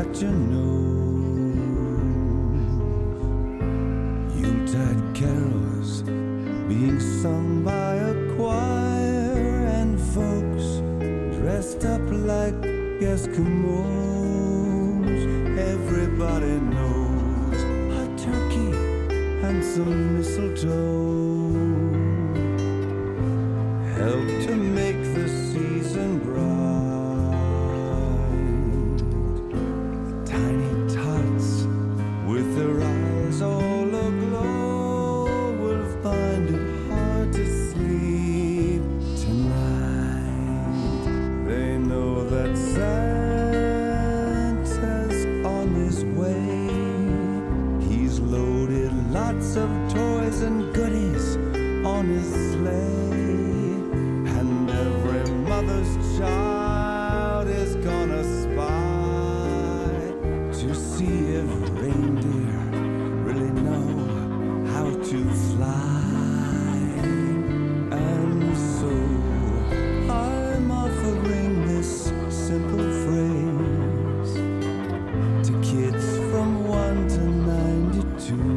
at your nose. Yuletide carols being sung by a choir, and folks dressed up like Eskimos. Everybody knows a turkey and some mistletoe help to make the season bright. Tiny tots with their eyes all aglow will find it hard to sleep tonight. They know that Santa's on his way. He's loaded lots of toys and goodies on his sleigh, and every mother's child is gonna spy to see if reindeer really know how to fly. And so I'm offering this simple phrase to kids from 1 to 92.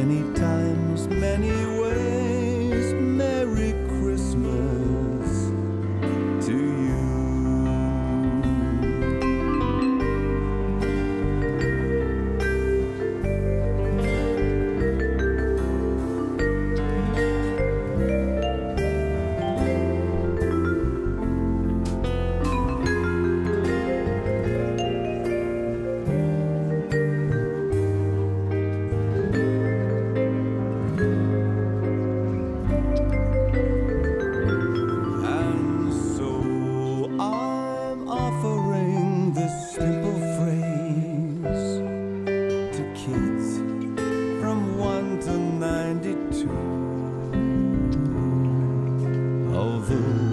Many times, many ways, Merry Christmas to you. From 1 to 92. Although